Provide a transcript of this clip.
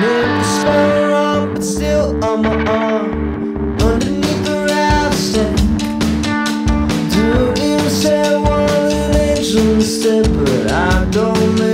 Never spun around, but still on my arm, underneath the rails. Don't even say one little angel instead, but I don't.